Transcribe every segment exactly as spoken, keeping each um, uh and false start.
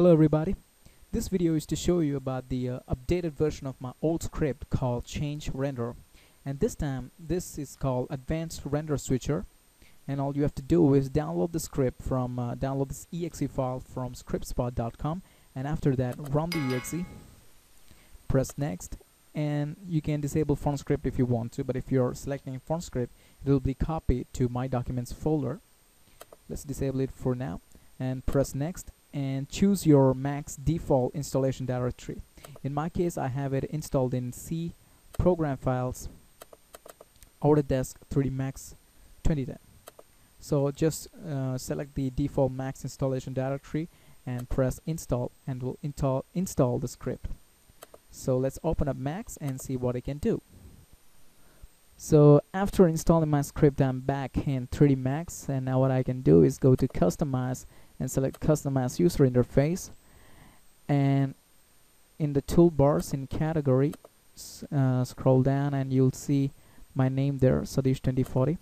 Hello everybody. This video is to show you about the uh, updated version of my old script called Change Render, and this time this is called Advanced Render Switcher, and all you have to do is download the script from uh, download this E X E file from script spot dot com, and after that run the E X E, press next, and you can disable Funscript if you want to, but if you're selecting Funscript it will be copied to my documents folder. Let's disable it for now and press next and choose your Mac's default installation directory. In my case I have it installed in C, Program Files, Autodesk three D max twenty ten. So just uh, select the default Mac's installation directory and press install, and will install install the script. So let's open up Mac's and see what it can do. So after installing my script I'm back in three D max, and now what I can do is go to Customize and select Customize User Interface, and in the toolbars in Category uh, scroll down and you'll see my name there, Satish twenty forty,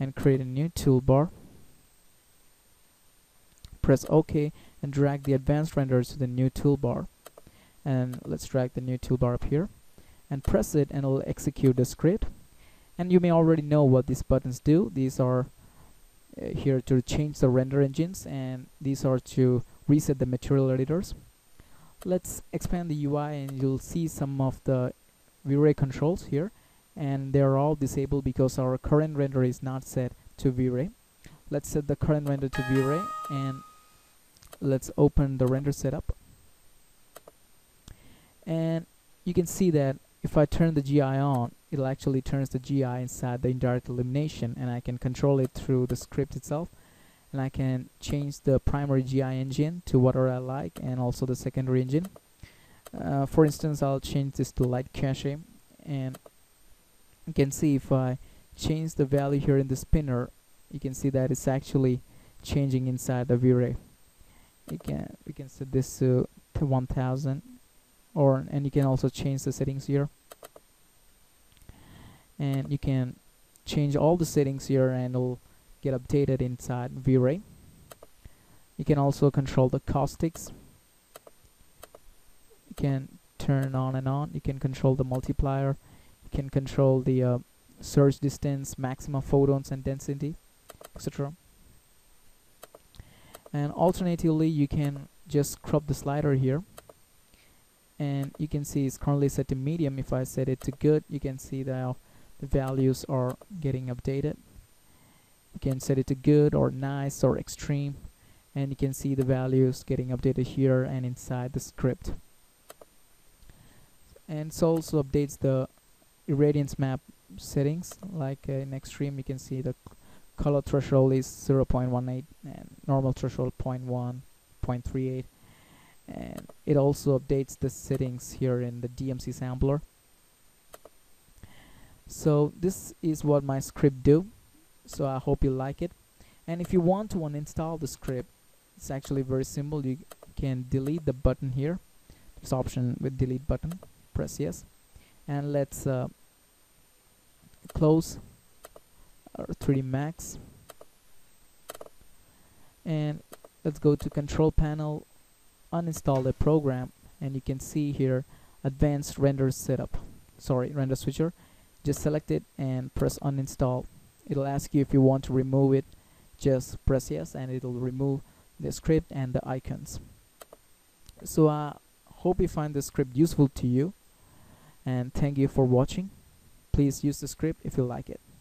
and create a new toolbar. Press OK and drag the Advanced Render to the new toolbar, and let's drag the new toolbar up here and press it, and it'll execute the script. And you may already know what these buttons do. These are here to change the render engines, and these are to reset the material editors. Let's expand the U I and you'll see some of the V ray controls here, and they're all disabled because our current render is not set to V ray. Let's set the current render to V ray and let's open the render setup, and you can see that if I turn the G I on, it'll actually turns the G I inside the indirect illumination, and I can control it through the script itself, and I can change the primary G I engine to whatever I like, and also the secondary engine. Uh, for instance, I'll change this to light cache, and you can see if I change the value here in the spinner, you can see that it's actually changing inside the V ray. You can we can set this to one thousand. Or and you can also change the settings here, and you can change all the settings here, and it'll get updated inside V ray. You can also control the caustics. You can turn on and on. You can control the multiplier. You can control the uh, surge distance, maximum photons, and density, et cetera. And alternatively, you can just crop the slider here. And you can see it's currently set to medium. If I set it to good, you can see that the values are getting updated. You can set it to good or nice or extreme, and you can see the values getting updated here and inside the script. And it also updates the irradiance map settings. Like uh, in extreme, you can see the color threshold is zero point one eight and normal threshold zero point one, zero point three eight. And it also updates the settings here in the D M C sampler. So this is what my script do. So I hope you like it. And if you want to uninstall the script, it's actually very simple. You can delete the button here. This option with delete button. Press yes. And let's uh, close our three D max. And let's go to Control Panel, uninstall the program, and you can see here Advanced Render Setup, sorry, Render Switcher. Just select it and press uninstall. It'll ask you if you want to remove it. Just press yes and it'll remove the script and the icons. So I hope you find the script useful to you, and thank you for watching. Please use the script if you like it.